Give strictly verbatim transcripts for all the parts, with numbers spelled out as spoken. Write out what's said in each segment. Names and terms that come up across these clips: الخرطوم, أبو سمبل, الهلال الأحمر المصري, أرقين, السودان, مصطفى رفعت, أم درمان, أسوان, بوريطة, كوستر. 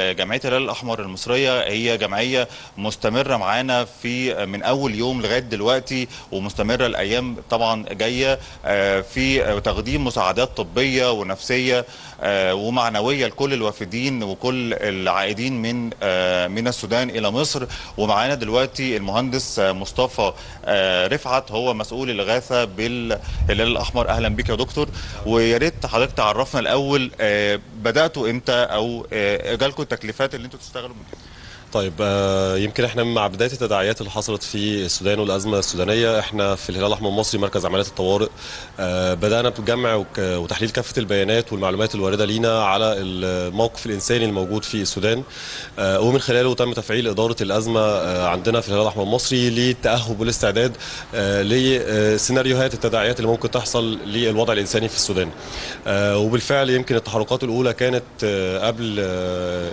جمعية الهلال الأحمر المصرية هي جمعية مستمرة معانا في من أول يوم لغاية دلوقتي، ومستمرة الأيام طبعا جاية في تقديم مساعدات طبية ونفسية ومعنوية لكل الوافدين وكل العائدين من من السودان إلى مصر. ومعانا دلوقتي المهندس مصطفى رفعت، هو مسؤول الإغاثة بالهلال الأحمر. أهلا بك يا دكتور، ويا ريت حضرتك تعرفنا الأول بدأتوا إمتى أو جالكم التكليفات اللي انتوا تشتغلوا منها؟ طيب آه يمكن احنا مع بدايه التداعيات اللي حصلت في السودان والازمه السودانيه، احنا في الهلال الاحمر المصري مركز عمليات الطوارئ آه بدانا بجمع وتحليل كافه البيانات والمعلومات الوارده لينا على الموقف الانساني الموجود في السودان، آه ومن خلاله تم تفعيل اداره الازمه آه عندنا في الهلال الاحمر المصري للتاهب والاستعداد آه لسيناريوهات التداعيات اللي ممكن تحصل للوضع الانساني في السودان. آه وبالفعل يمكن التحركات الاولى كانت آه قبل آه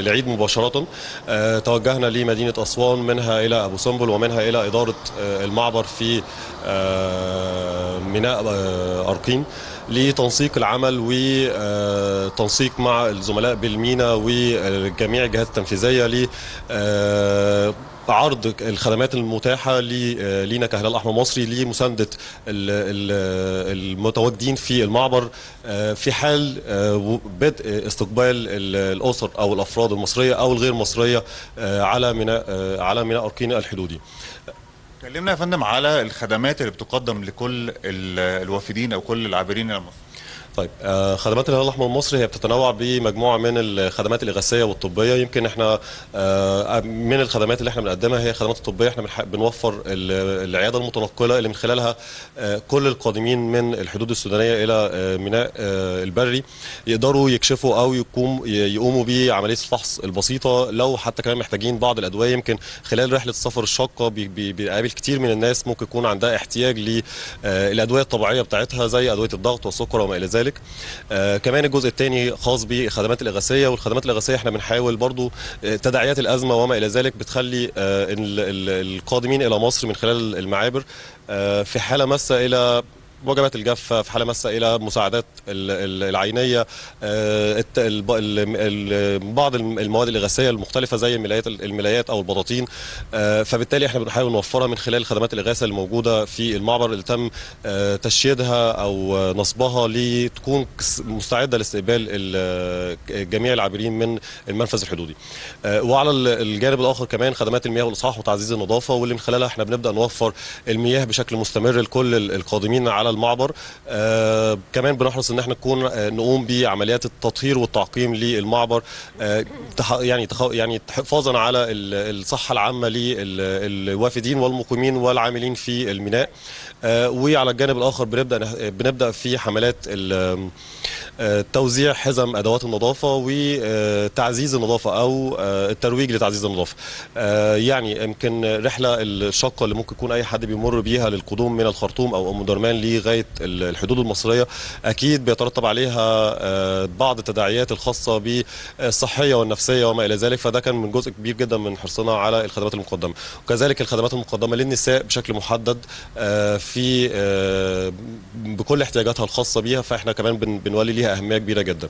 العيد مباشره، أه توجهنا لمدينة أسوان، منها إلى أبو سمبل، ومنها إلى إدارة أه المعبر في أه ميناء أه أرقين لتنسيق العمل وتنسيق مع الزملاء بالمينا وجميع الجهات التنفيذية ل أه عرض الخدمات المتاحه لينا كهلال احمر مصري لمسانده المتواجدين في المعبر في حال بدء استقبال الاسر او الافراد المصريه او الغير مصريه على ميناء على ميناء أرقين الحدودي. كلمنا يا فندم على الخدمات اللي بتقدم لكل الوافدين او كل العابرين الى مصر. طيب خدمات الهلال الاحمر المصري هي بتتنوع بمجموعه من الخدمات الاغاثيه والطبيه. يمكن احنا من الخدمات اللي احنا بنقدمها هي الخدمات الطبيه، احنا بنوفر العياده المتنقله اللي من خلالها كل القادمين من الحدود السودانيه الى ميناء البري يقدروا يكشفوا او يقوم يقوموا بعمليه الفحص البسيطه، لو حتى كمان محتاجين بعض الادويه. يمكن خلال رحله السفر الشاقه بيقابل كتير من الناس ممكن يكون عندها احتياج للادويه الطبيعيه بتاعتها زي ادويه الضغط والسكر وما الى ذلك. آه كمان الجزء الثاني خاص بالخدمات الاغاثيه، والخدمات الاغاثيه احنا بنحاول برضو تداعيات الازمه وما الى ذلك بتخلي آه القادمين الى مصر من خلال المعابر آه في حاله ماسه الى وجبات الجافه، في حاله ماسه الى مساعدات العينيه، بعض المواد الاغاثيه المختلفه زي الملايات او البطاطين، فبالتالي احنا بنحاول نوفرها من خلال خدمات الاغاثه الموجوده في المعبر اللي تم تشييدها او نصبها لتكون مستعده لاستقبال جميع العابرين من المنفذ الحدودي. وعلى الجانب الاخر كمان خدمات المياه والاصحاح وتعزيز النظافه، واللي من خلالها احنا بنبدا نوفر المياه بشكل مستمر لكل القادمين على المعبر. آه كمان بنحرص ان احنا نكون آه نقوم بعمليات التطهير والتعقيم للمعبر، آه تح يعني تح يعني حفاظا على الصحه العامه للوافدين والمقيمين والعاملين في الميناء. آه وعلى الجانب الاخر بنبدا بنبدا في حملات آه توزيع حزم ادوات النظافه وتعزيز النظافه او آه الترويج لتعزيز النظافه. آه يعني يمكن رحله الشاقه اللي ممكن يكون اي حد بيمر بيها للقدوم من الخرطوم او ام درمان لغايه الحدود المصريه اكيد بيترتب عليها بعض التداعيات الخاصه بالصحيه والنفسيه وما الى ذلك، فده كان من جزء كبير جدا من حرصنا على الخدمات المقدمه، وكذلك الخدمات المقدمه للنساء بشكل محدد في بكل احتياجاتها الخاصه بيها، فاحنا كمان بنولي ليها اهميه كبيره جدا.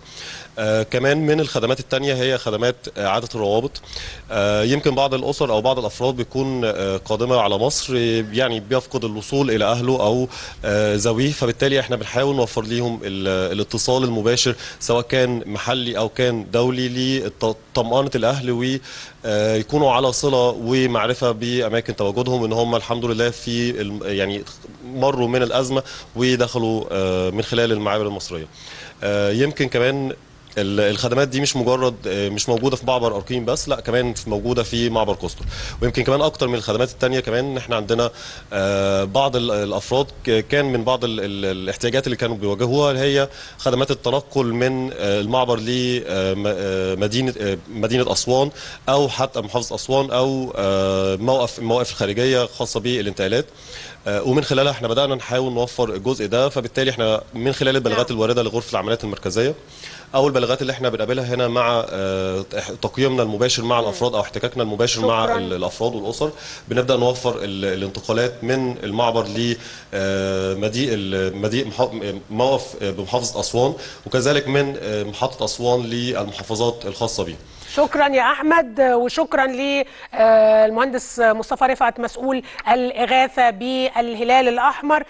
كمان من الخدمات الثانيه هي خدمات اعاده الروابط. يمكن بعض الاسر او بعض الافراد بيكون قادمه على مصر يعني بيفقد الوصول الى اهله او زويه، فبالتالي احنا بنحاول نوفر ليهم الاتصال المباشر سواء كان محلي او كان دولي لطمأنة الاهل ويكونوا على صله ومعرفه باماكن تواجدهم، ان هم الحمد لله في يعني مروا من الازمه ودخلوا من خلال المعابر المصريه. يمكن كمان الخدمات دي مش مجرد مش موجوده في معبر أرقين بس، لا كمان موجوده في معبر كوستر. ويمكن كمان اكتر من الخدمات الثانيه كمان ان احنا عندنا بعض الافراد كان من بعض الاحتياجات اللي كانوا بيواجهوها هي خدمات التنقل من المعبر لمدينه مدينه اسوان او حتى محافظه اسوان او موقف المواقف الخارجيه خاصه بالانتقالات. ومن خلالها احنا بدأنا نحاول نوفر الجزء ده. فبالتالي احنا من خلال البلاغات الواردة لغرفة العمليات المركزية او البلاغات اللي احنا بنقابلها هنا مع تقييمنا المباشر مع الافراد او احتكاكنا المباشر شكرا. مع الافراد والاسر بنبدا نوفر الانتقالات من المعبر لمضيق موقف بمحافظه اسوان وكذلك من محطه اسوان للمحافظات الخاصه بيه. شكرا يا احمد وشكرا للمهندس مصطفى رفعت مسؤول الاغاثه بالهلال الاحمر.